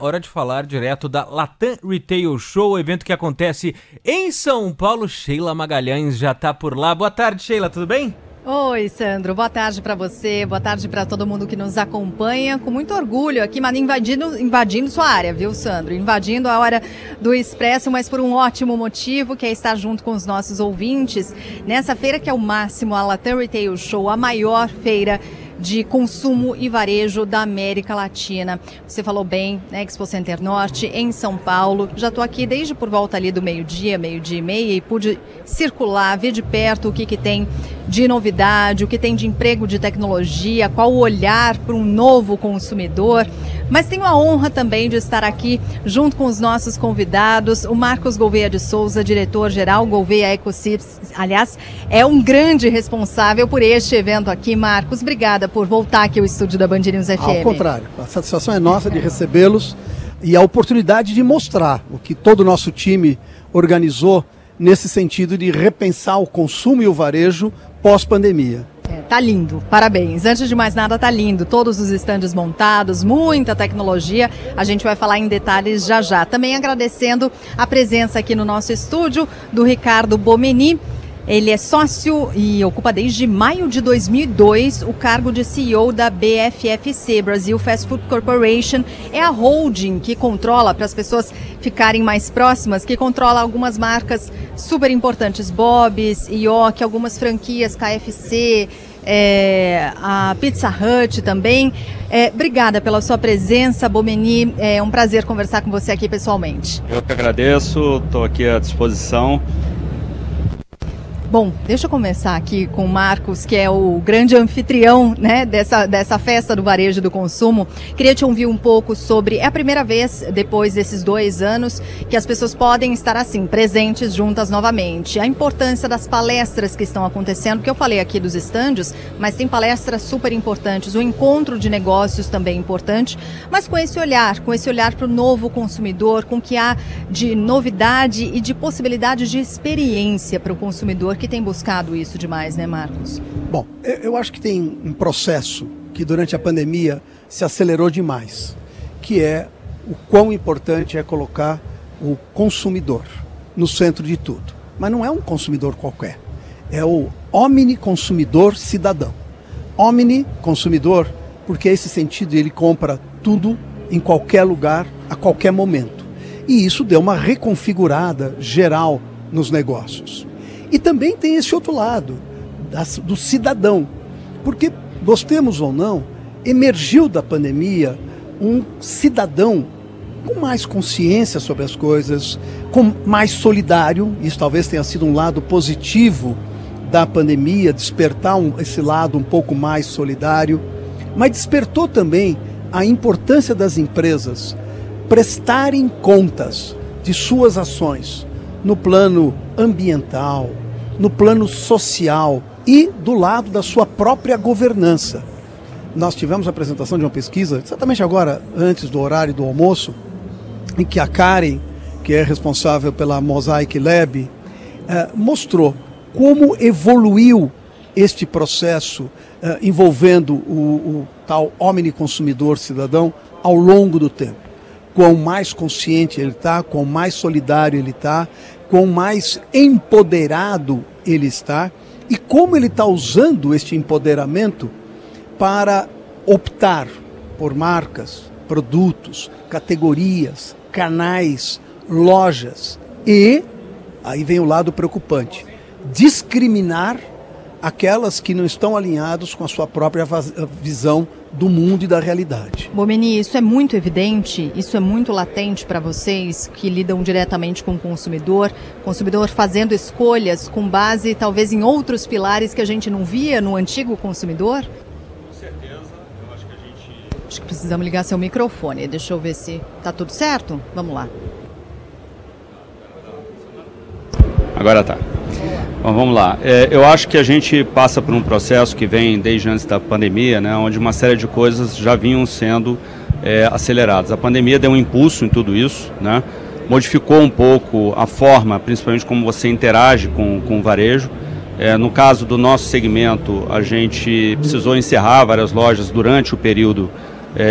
Hora de falar direto da Latam Retail Show, evento que acontece em São Paulo. Sheila Magalhães já está por lá. Boa tarde, Sheila, tudo bem? Oi, Sandro. Boa tarde para você, boa tarde para todo mundo que nos acompanha. Com muito orgulho aqui, mas invadindo sua área, viu, Sandro? Invadindo a hora do Expresso, mas por um ótimo motivo, que é estar junto com os nossos ouvintes. Nessa feira que é o máximo, a Latam Retail Show, a maior feira de consumo e varejo da América Latina. Você falou bem, né? Expo Center Norte, em São Paulo. Já estou aqui desde por volta ali do meio-dia, meio-dia e meia, e pude circular, ver de perto o que tem de novidade, o que tem de emprego, de tecnologia, qual o olhar para um novo consumidor. Mas tenho a honra também de estar aqui junto com os nossos convidados, o Marcos Gouveia de Souza, diretor-geral Gouveia EcoSips. Aliás, é um grande responsável por este evento aqui. Marcos, obrigada por voltar aqui ao estúdio da BandNews FM. Ao contrário, a satisfação é nossa de recebê-los e a oportunidade de mostrar o que todo o nosso time organizou nesse sentido de repensar o consumo e o varejo pós-pandemia. Tá lindo, parabéns. Antes de mais nada, tá lindo. Todos os estandes montados, muita tecnologia. A gente vai falar em detalhes já já. Também agradecendo a presença aqui no nosso estúdio do Ricardo Bomeny. Ele é sócio e ocupa desde maio de 2002 o cargo de CEO da BFFC, Brasil Fast Food Corporation. É a holding que controla, para as pessoas ficarem mais próximas, que controla algumas marcas super importantes, Bob's, York, algumas franquias, KFC, a Pizza Hut também. Obrigada pela sua presença, Bomeny. É um prazer conversar com você aqui pessoalmente. Eu que agradeço, estou aqui à disposição. Bom, deixa eu começar aqui com o Marcos, que é o grande anfitrião, né, dessa festa do varejo e do consumo. Queria te ouvir um pouco sobre... É a primeira vez, depois desses 2 anos, que as pessoas podem estar assim, presentes juntas novamente. A importância das palestras que estão acontecendo, porque eu falei aqui dos estandes, mas tem palestras super importantes, o encontro de negócios também é importante, mas com esse olhar para o novo consumidor, com o que há de novidade e de possibilidade de experiência para o consumidor, que tem buscado isso demais, né, Marcos? Bom, eu acho que tem um processo que durante a pandemia se acelerou demais, que é o quão importante é colocar o consumidor no centro de tudo. Mas não é um consumidor qualquer, é o omniconsumidor cidadão. Omniconsumidor, porque esse sentido ele compra tudo em qualquer lugar, a qualquer momento. E isso deu uma reconfigurada geral nos negócios. E também tem esse outro lado, do cidadão, porque, gostemos ou não, emergiu da pandemia um cidadão com mais consciência sobre as coisas, com mais solidário. Isso talvez tenha sido um lado positivo da pandemia, despertar esse lado um pouco mais solidário, mas despertou também a importância das empresas prestarem contas de suas ações no plano ambiental, no plano social e do lado da sua própria governança. Nós tivemos a apresentação de uma pesquisa, exatamente agora, antes do horário do almoço, em que a Karen, que é responsável pela Mosaic Lab, mostrou como evoluiu este processo envolvendo o tal omniconsumidor cidadão ao longo do tempo. Quão mais consciente ele está, quão mais solidário ele está, quão mais empoderado ele está e como ele está usando este empoderamento para optar por marcas, produtos, categorias, canais, lojas e, aí vem o lado preocupante, discriminar aquelas que não estão alinhadas com a sua própria visão do mundo e da realidade. Bomeny, isso é muito evidente, isso é muito latente para vocês que lidam diretamente com o consumidor fazendo escolhas com base talvez em outros pilares que a gente não via no antigo consumidor? Com certeza, eu acho que a gente... Acho que precisamos ligar seu microfone, deixa eu ver se tá tudo certo, vamos lá. Agora tá. Bom, vamos lá. Eu acho que a gente passa por um processo que vem desde antes da pandemia, né, onde uma série de coisas já vinham sendo aceleradas. A pandemia deu um impulso em tudo isso, né, modificou um pouco a forma, principalmente como você interage com o varejo. No caso do nosso segmento, a gente precisou encerrar várias lojas durante o período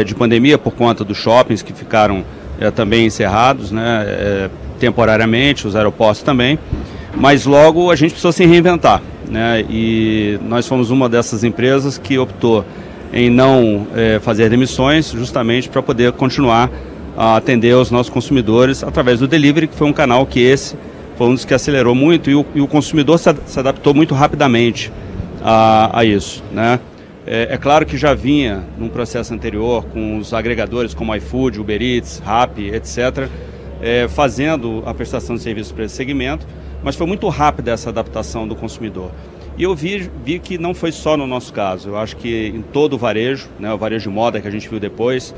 de pandemia por conta dos shoppings que ficaram também encerrados, né, temporariamente, os aeroportos também, mas logo a gente precisou se reinventar, né, e nós fomos uma dessas empresas que optou em não fazer demissões justamente para poder continuar a atender os nossos consumidores através do delivery, que foi um canal que foi um dos que acelerou muito, e o consumidor se adaptou muito rapidamente a isso, né. É claro que já vinha num processo anterior com os agregadores como iFood, Uber Eats, Rappi, etc., fazendo a prestação de serviços para esse segmento, mas foi muito rápida essa adaptação do consumidor. E eu vi que não foi só no nosso caso, eu acho que em todo o varejo, né, o varejo de moda que a gente viu depois,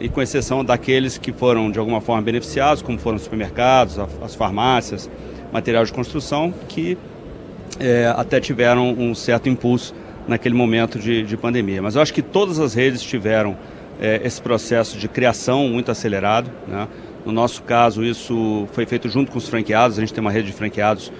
e com exceção daqueles que foram de alguma forma beneficiados, como foram os supermercados, as farmácias, material de construção, que até tiveram um certo impulso naquele momento de pandemia. Mas eu acho que todas as redes tiveram esse processo de criação muito acelerado, né? No nosso caso, isso foi feito junto com os franqueados. A gente tem uma rede de franqueados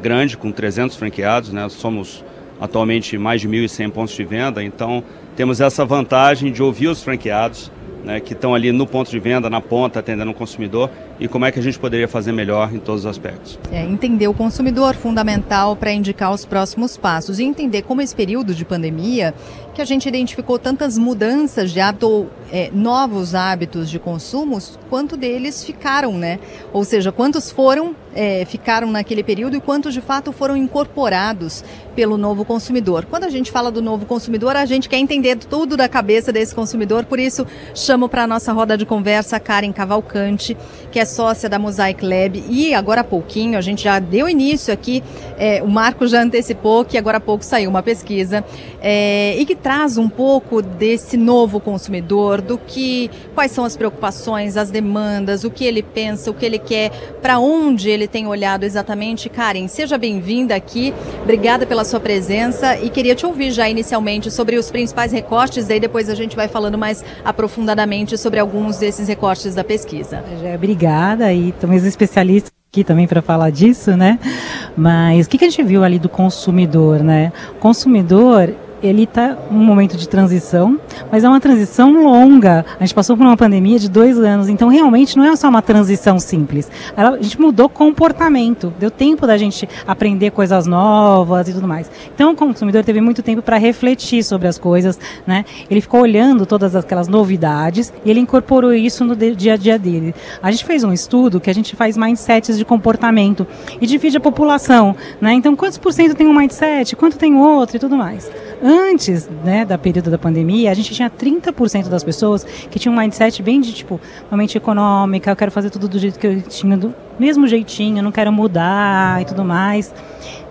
grande, com 300 franqueados, né? Somos atualmente mais de 1.100 pontos de venda, então temos essa vantagem de ouvir os franqueados, né, que estão ali no ponto de venda, na ponta, atendendo o consumidor, e como é que a gente poderia fazer melhor em todos os aspectos. Entender o consumidor, fundamental para indicar os próximos passos, e entender como esse período de pandemia, que a gente identificou tantas mudanças de hábito, ou novos hábitos de consumo, quanto deles ficaram, né? Ou seja, quantos ficaram naquele período e quantos de fato foram incorporados pelo novo consumidor. Quando a gente fala do novo consumidor, a gente quer entender tudo da cabeça desse consumidor, por isso chamo para a nossa roda de conversa a Karen Cavalcante, que é sócia da Mosaic Lab, e agora há pouquinho, a gente já deu início aqui, o Marco já antecipou que agora há pouco saiu uma pesquisa e que traz um pouco desse novo consumidor, quais são as preocupações, as demandas, o que ele pensa, o que ele quer, para onde ele tem olhado exatamente. Karen, seja bem-vinda aqui, obrigada pela sua presença, e queria te ouvir já inicialmente sobre os principais recortes, daí depois a gente vai falando mais aprofundadamente sobre alguns desses recortes da pesquisa. Obrigada, e também os especialistas aqui também para falar disso, né? Mas o que a gente viu ali do consumidor, né? O consumidor, ele está num momento de transição, mas é uma transição longa. A gente passou por uma pandemia de 2 anos, então realmente não é só uma transição simples. A gente mudou comportamento, deu tempo da gente aprender coisas novas e tudo mais. Então o consumidor teve muito tempo para refletir sobre as coisas, né? Ele ficou olhando todas aquelas novidades e ele incorporou isso no dia a dia dele. A gente fez um estudo que a gente faz mindsets de comportamento e divide a população, né? Então quantos por cento tem um mindset, quanto tem outro e tudo mais. Antes, né, da período da pandemia, a gente tinha 30% das pessoas que tinham um mindset bem de, tipo, realmente econômica, eu quero fazer tudo do jeito que eu tinha, do mesmo jeitinho, eu não quero mudar e tudo mais.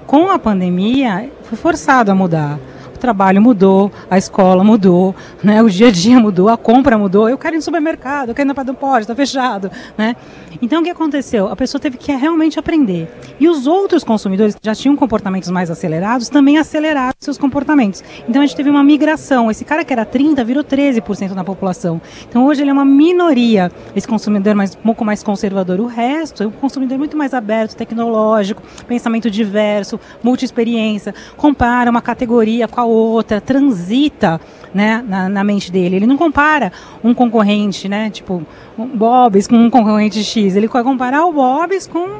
Com a pandemia, foi forçado a mudar. O trabalho mudou, a escola mudou, né, o dia a dia mudou, a compra mudou, eu quero ir no supermercado, eu quero ir no pode, está fechado, né? Então o que aconteceu? A pessoa teve que realmente aprender. E os outros consumidores que já tinham comportamentos mais acelerados, também aceleraram seus comportamentos. Então a gente teve uma migração, esse cara que era 30 virou 13% na população. Então hoje ele é uma minoria, esse consumidor um pouco mais conservador. O resto é um consumidor muito mais aberto, tecnológico, pensamento diverso, multi-experiência, compara uma categoria com a outra, transita, né, na mente dele. Ele não compara um concorrente, né, tipo um Bob's com um concorrente X, ele vai comparar o Bob's com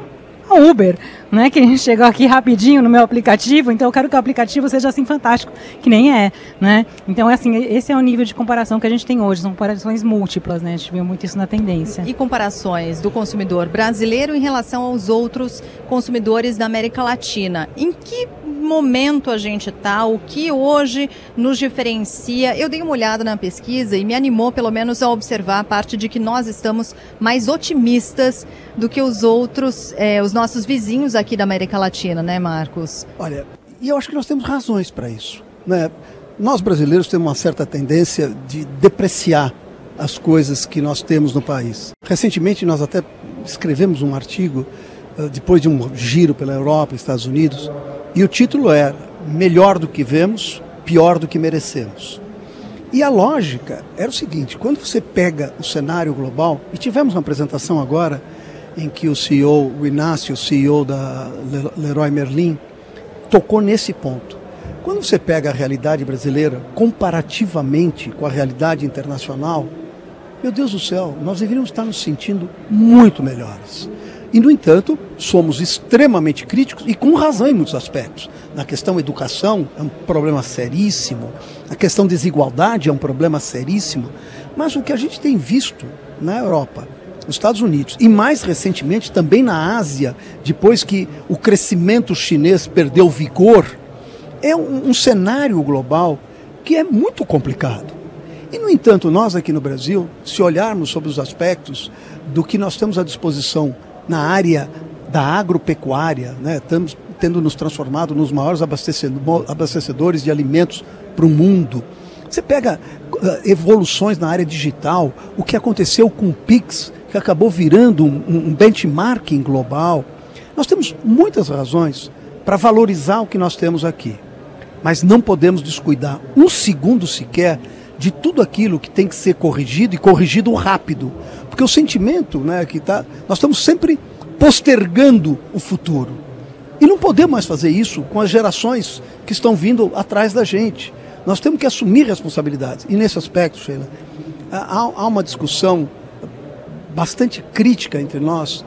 a Uber, né, que a gente chegou aqui rapidinho no meu aplicativo, então eu quero que o aplicativo seja assim fantástico, que nem é, né? Então é assim, esse é o nível de comparação que a gente tem hoje, são comparações múltiplas, né? A gente viu muito isso na tendência. E comparações do consumidor brasileiro em relação aos outros consumidores da América Latina. Em que momento a gente está, o que hoje nos diferencia? Eu dei uma olhada na pesquisa e me animou pelo menos a observar a parte de que nós estamos mais otimistas do que os outros, os nossos vizinhos aqui da América Latina, né, Marcos? Olha, e eu acho que nós temos razões para isso, né? Nós brasileiros temos uma certa tendência de depreciar as coisas que nós temos no país. Recentemente nós até escrevemos um artigo depois de um giro pela Europa e Estados Unidos, e o título era "Melhor do que vemos, pior do que merecemos". E a lógica era o seguinte: quando você pega o cenário global, e tivemos uma apresentação agora em que o Inácio, o CEO da Leroy Merlin, tocou nesse ponto. Quando você pega a realidade brasileira comparativamente com a realidade internacional, meu Deus do céu, nós deveríamos estar nos sentindo muito melhores. E, no entanto, somos extremamente críticos e com razão em muitos aspectos. Na questão educação é um problema seríssimo, a questão desigualdade é um problema seríssimo, mas o que a gente tem visto na Europa, nos Estados Unidos e, mais recentemente, também na Ásia, depois que o crescimento chinês perdeu vigor, é um cenário global que é muito complicado. E, no entanto, nós aqui no Brasil, se olharmos sobre os aspectos do que nós temos à disposição na área da agropecuária, né? Estamos tendo nos transformado nos maiores abastecedores de alimentos para o mundo. Você pega evoluções na área digital, o que aconteceu com o PIX, que acabou virando um benchmarking global. Nós temos muitas razões para valorizar o que nós temos aqui, mas não podemos descuidar um segundo sequer de tudo aquilo que tem que ser corrigido e corrigido rápido. Porque o sentimento, né, que tá, nós estamos sempre postergando o futuro. E não podemos mais fazer isso com as gerações que estão vindo atrás da gente. Nós temos que assumir responsabilidades. E nesse aspecto, Sheila, há uma discussão bastante crítica entre nós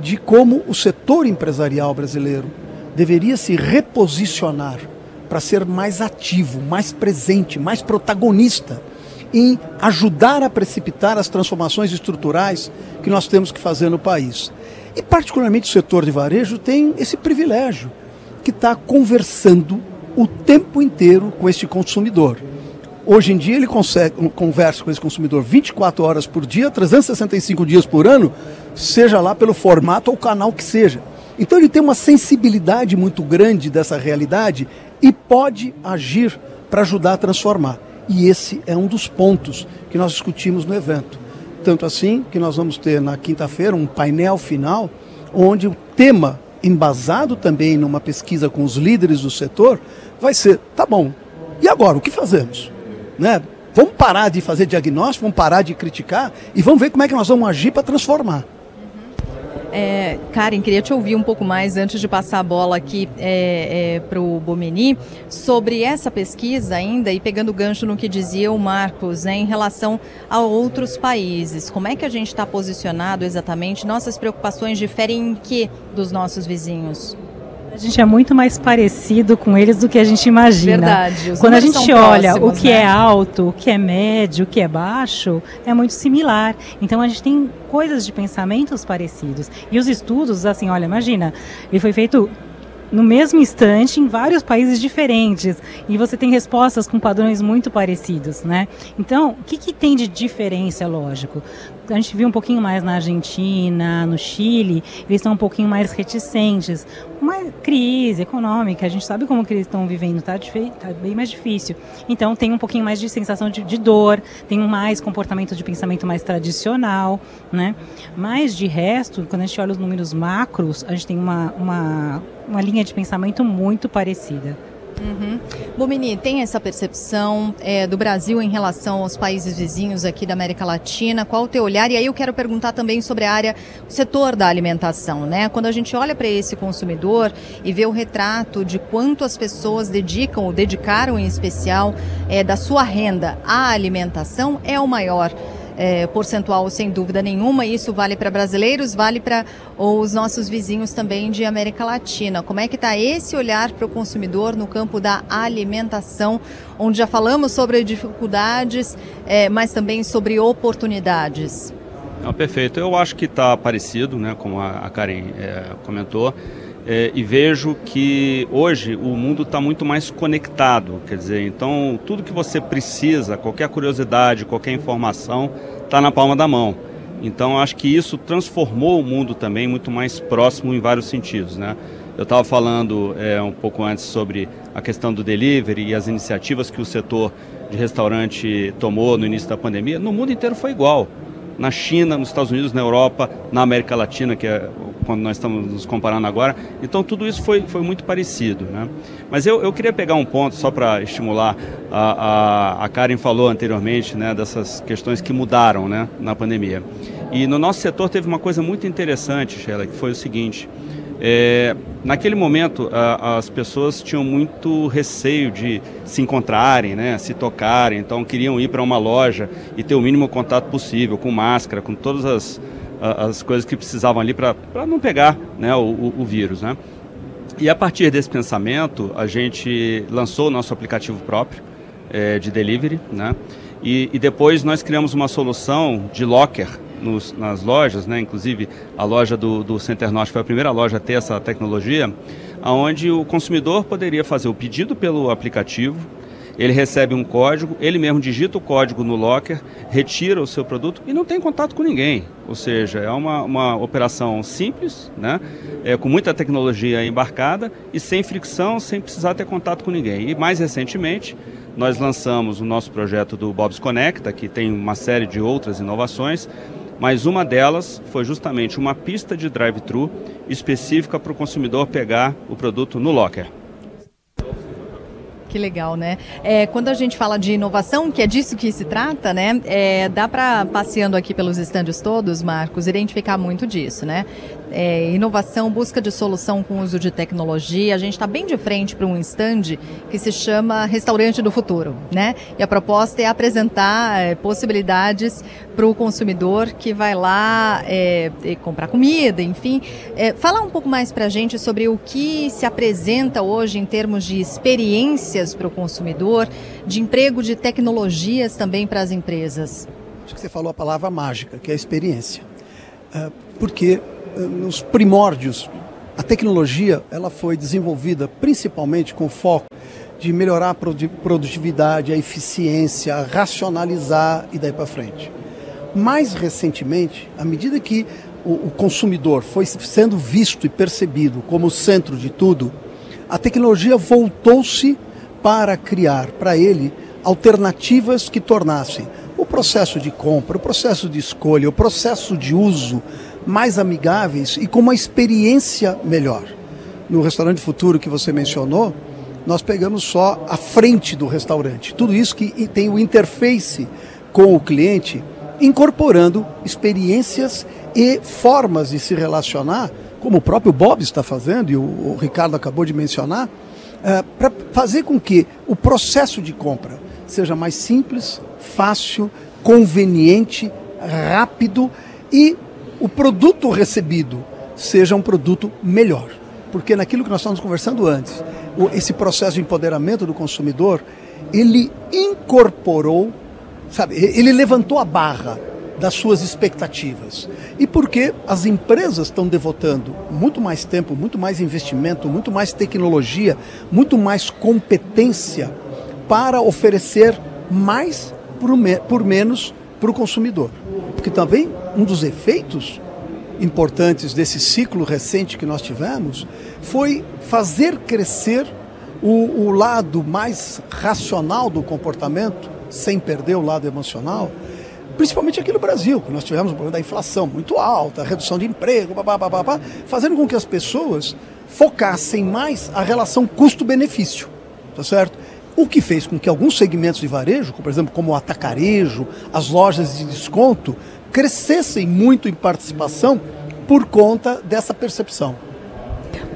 de como o setor empresarial brasileiro deveria se reposicionar para ser mais ativo, mais presente, mais protagonista em ajudar a precipitar as transformações estruturais que nós temos que fazer no país. E particularmente o setor de varejo tem esse privilégio, que está conversando o tempo inteiro com este consumidor. Hoje em dia ele conversa com esse consumidor 24 horas por dia, 365 dias por ano, seja lá pelo formato ou canal que seja. Então ele tem uma sensibilidade muito grande dessa realidade e pode agir para ajudar a transformar. E esse é um dos pontos que nós discutimos no evento. Tanto assim que nós vamos ter na quinta-feira um painel final, onde o tema, embasado também numa pesquisa com os líderes do setor, vai ser, tá bom, e agora, o que fazemos? Né? Vamos parar de fazer diagnóstico, vamos parar de criticar e vamos ver como é que nós vamos agir para transformar. Karen, queria te ouvir um pouco mais antes de passar a bola aqui para o Bomeny, sobre essa pesquisa ainda e pegando o gancho no que dizia o Marcos, né, em relação a outros países. Como é que a gente está posicionado exatamente? Nossas preocupações diferem em que dos nossos vizinhos? A gente é muito mais parecido com eles do que a gente imagina. Verdade. Quando a gente olha o que é alto, o que é médio, o que é baixo, é muito similar. Então a gente tem coisas de pensamentos parecidos. E os estudos, assim, olha, imagina, ele foi feito no mesmo instante em vários países diferentes e você tem respostas com padrões muito parecidos, né? Então, o que tem de diferença, lógico? A gente viu um pouquinho mais na Argentina, no Chile, eles estão um pouquinho mais reticentes. Uma crise econômica, a gente sabe como que eles estão vivendo, tá bem mais difícil. Então, tem um pouquinho mais de sensação de dor, tem mais comportamento de pensamento mais tradicional, né? Mas, de resto, quando a gente olha os números macros, a gente tem uma linha de pensamento muito parecida. Uhum. Bomeny, tem essa percepção do Brasil em relação aos países vizinhos aqui da América Latina? Qual o teu olhar? E aí eu quero perguntar também sobre a área, o setor da alimentação, né? Quando a gente olha para esse consumidor e vê o retrato de quanto as pessoas dedicam ou dedicaram em especial da sua renda à alimentação, é o maior percentual, sem dúvida nenhuma. Isso vale para brasileiros, vale para os nossos vizinhos também de América Latina. Como é que está esse olhar para o consumidor no campo da alimentação, onde já falamos sobre dificuldades, mas também sobre oportunidades? Ah, perfeito. Eu acho que está parecido, né, como a Karen comentou, e vejo que hoje o mundo está muito mais conectado, quer dizer, então tudo que você precisa, qualquer curiosidade, qualquer informação, está na palma da mão. Então acho que isso transformou o mundo também muito mais próximo em vários sentidos, né? Eu estava falando um pouco antes sobre a questão do delivery e as iniciativas que o setor de restaurante tomou no início da pandemia. No mundo inteiro foi igual. Na China, nos Estados Unidos, na Europa, na América Latina, que é quando nós estamos nos comparando agora. Então, tudo isso foi muito parecido, né? Mas eu queria pegar um ponto, só para estimular, a Karen falou anteriormente, né, dessas questões que mudaram, né, na pandemia. E no nosso setor teve uma coisa muito interessante, Sheila, que foi o seguinte, Naquele momento, as pessoas tinham muito receio de se encontrarem, né, se tocarem, então queriam ir para uma loja e ter o mínimo contato possível, com máscara, com todas as coisas que precisavam ali para não pegar, né, o vírus, né? E a partir desse pensamento, a gente lançou o nosso aplicativo próprio de delivery, né? E depois nós criamos uma solução de locker nas lojas, né? Inclusive a loja do Center Norte foi a primeira loja a ter essa tecnologia, onde o consumidor poderia fazer o pedido pelo aplicativo, ele recebe um código, ele mesmo digita o código no locker, retira o seu produto e não tem contato com ninguém. Ou seja, é uma operação simples, né? Com muita tecnologia embarcada e sem fricção, sem precisar ter contato com ninguém. E mais recentemente, nós lançamos o nosso projeto do Bob's Connecta, que tem uma série de outras inovações, mas uma delas foi justamente uma pista de drive-thru específica para o consumidor pegar o produto no locker. Que legal, né? Quando a gente fala de inovação, que é disso que se trata, né? Dá para, passeando aqui pelos estandes todos, Marcos, identificar muito disso, né? Inovação, busca de solução com uso de tecnologia. A gente está bem de frente para um estande que se chama Restaurante do Futuro, né? E a proposta é apresentar possibilidades para o consumidor que vai lá comprar comida, enfim. Falar um pouco mais para a gente sobre o que se apresenta hoje em termos de experiências para o consumidor, de emprego, de tecnologias também para as empresas. Acho que você falou a palavra mágica, que é experiência. Porque nos primórdios, a tecnologia ela foi desenvolvida principalmente com foco de melhorar a produtividade, a eficiência, a racionalizar e daí para frente. Mais recentemente, à medida que o consumidor foi sendo visto e percebido como o centro de tudo, a tecnologia voltou-se para criar para ele alternativas que tornassem o processo de compra, o processo de escolha, o processo de uso mais amigáveis e com uma experiência melhor. No Restaurante Futuro que você mencionou, nós pegamos só a frente do restaurante. Tudo isso que tem o interface com o cliente, incorporando experiências e formas de se relacionar, como o próprio Bob está fazendo e o Ricardo acabou de mencionar, para fazer com que o processo de compra seja mais simples, fácil, conveniente, rápido e o produto recebido seja um produto melhor. Porque naquilo que nós estávamos conversando antes, esse processo de empoderamento do consumidor, ele incorporou, sabe, ele levantou a barra das suas expectativas. E porque as empresas estão devotando muito mais tempo, muito mais investimento, muito mais tecnologia, muito mais competência para oferecer mais por menos para o consumidor. Porque também um dos efeitos importantes desse ciclo recente que nós tivemos foi fazer crescer o lado mais racional do comportamento, sem perder o lado emocional, principalmente aqui no Brasil, que nós tivemos o problema da inflação muito alta, redução de emprego, babá, fazendo com que as pessoas focassem mais a relação custo-benefício, tá certo? O que fez com que alguns segmentos de varejo, por exemplo, como o atacarejo, as lojas de desconto, crescessem muito em participação por conta dessa percepção.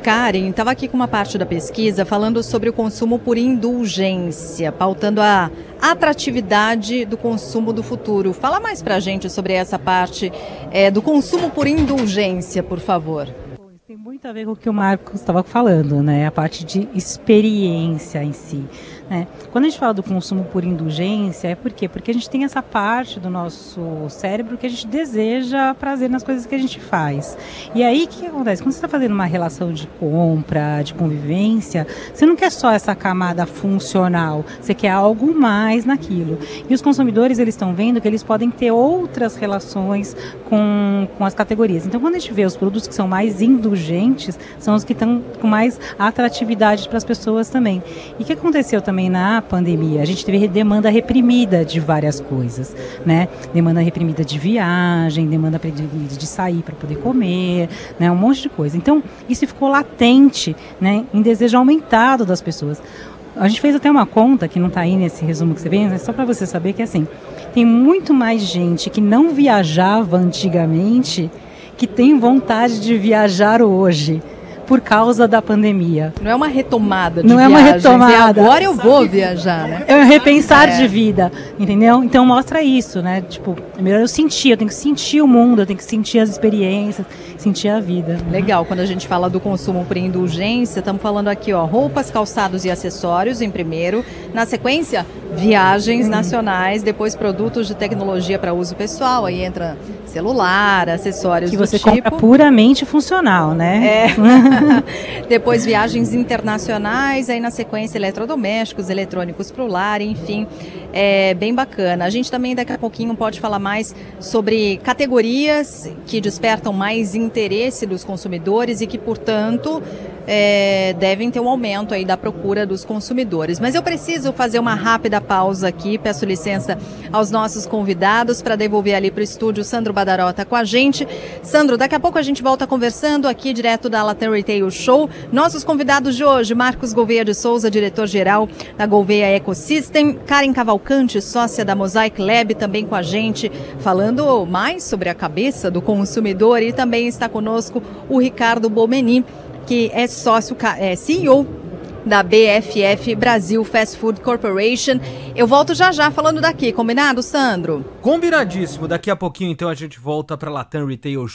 Karen, estava aqui com uma parte da pesquisa falando sobre o consumo por indulgência, pautando a atratividade do consumo do futuro. Fala mais pra gente sobre essa parte do consumo por indulgência, por favor. Tem muito a ver com o que o Marcos estava falando, né? A parte de experiência em si, né? Quando a gente fala do consumo por indulgência, é por quê? Porque a gente tem essa parte do nosso cérebro que a gente deseja prazer nas coisas que a gente faz. E aí, o que acontece? Quando você está fazendo uma relação de compra, de convivência, você não quer só essa camada funcional, você quer algo mais naquilo. E os consumidores, eles estão vendo que eles podem ter outras relações com as categorias. Então, quando a gente vê os produtos que são mais indulgentes, são os que estão com mais atratividade para as pessoas também. E o que aconteceu também na pandemia? A gente teve demanda reprimida de várias coisas, né? Demanda reprimida de viagem, demanda reprimida de sair para poder comer, né? Um monte de coisa. Então, isso ficou latente, né? Em desejo aumentado das pessoas. A gente fez até uma conta, que não está aí nesse resumo que você vê, mas só para você saber que, assim, tem muito mais gente que não viajava antigamente que tem vontade de viajar hoje, por causa da pandemia. Não é uma retomada de viagem. Não viagens, é uma retomada. É agora eu vou viajar, né? É um repensar de vida, entendeu? Então mostra isso, né? Tipo, é melhor eu sentir, eu tenho que sentir o mundo, eu tenho que sentir as experiências, sentir a vida. Legal, quando a gente fala do consumo por indulgência, estamos falando aqui, ó, roupas, calçados e acessórios em primeiro, na sequência, viagens nacionais, depois produtos de tecnologia para uso pessoal, aí entra celular, acessórios que do tipo. Que você compra puramente funcional, né? É. Depois viagens internacionais, aí na sequência eletrodomésticos, eletrônicos para o lar, enfim, é bem bacana. A gente também daqui a pouquinho pode falar mais sobre categorias que despertam mais interesse dos consumidores e que, portanto, devem ter um aumento aí da procura dos consumidores. Mas eu preciso fazer uma rápida pausa aqui, peço licença aos nossos convidados para devolver ali para o estúdio Sandro Badarota com a gente. Sandro, daqui a pouco a gente volta conversando aqui direto da Latam Retail Show. Nossos convidados de hoje, Marcos Gouveia de Souza, diretor-geral da Gouveia Ecosystem, Karen Cavalcante, sócia da Mosaic Lab, também com a gente, falando mais sobre a cabeça do consumidor, e também está conosco o Ricardo Bomeny, que é sócio, CEO da BFF, Brasil Fast Food Corporation. Eu volto já já falando daqui, combinado, Sandro? Combinadíssimo. Daqui a pouquinho, então, a gente volta para a Latam Retail Show.